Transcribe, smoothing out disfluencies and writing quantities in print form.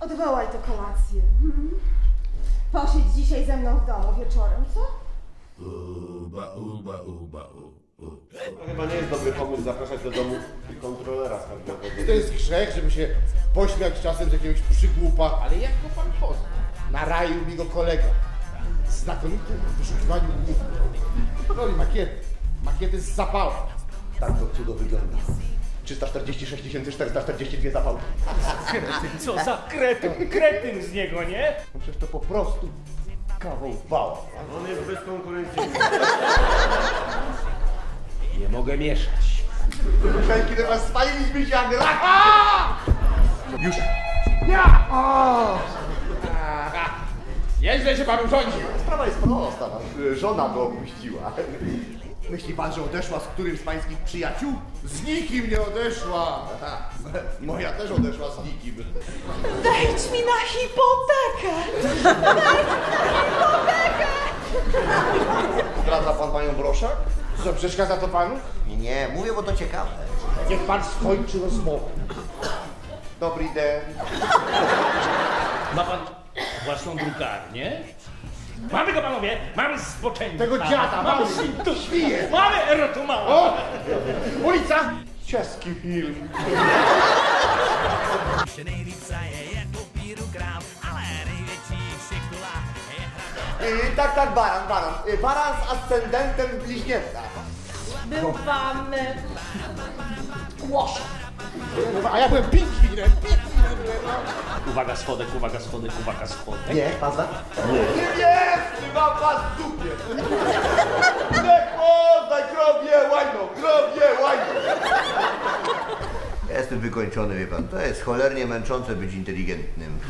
Odwołaj tę kolację. Posiedź dzisiaj ze mną w domu wieczorem, co? To chyba nie jest dobry pomysł zapraszać do domu kontrolera skarbowego. To jest grzech, żeby się pośmiać czasem z jakiegoś przygłupa. Ale jak go pan poznał? Naraił mi go kolega. Znakomity w wyszukiwaniu głównych. Robi makiety. Makiety z zapałek. Tak to cudo wygląda. 346 442 zapałki. Co za kretyn! Kretyn z niego, nie? No przecież to po prostu kawał bała. On jest bez konkurencji. Nie mogę mieszać. Myślałem, kiedy was spaliliśmy się, Andra. Już! Ja! Nieźle się panu rządzi. Sprawa jest prosta. Żona go opuściła. Myśli pan, że odeszła z którymś z pańskich przyjaciół? Z nikim nie odeszła! Moja też odeszła z nikim. Wejdź mi na hipotekę! Wejdź mi na hipotekę! Zdradza pan panią Broszak? Co, przeszkadza to panu? Nie, mówię, bo to ciekawe. Niech pan skończy rozmowę. Dobry dzień. Ma pan własną drukarnię? Mamy go, panowie! Mamy zboczenie! Tego dziada! Mamy tu świje! Mamy erotu mało! O! Ulica! Czeski film! Tak, baran. Baran z ascendentem bliźnięta. Był pan... Łoszek. A ja byłem pingwinem! Uwaga, schodek. Nie, paza? Nie, nie, mam was w dupie! Niech oddaj, grobie łajno! Ja jestem wykończony, wie pan. To jest cholernie męczące być inteligentnym.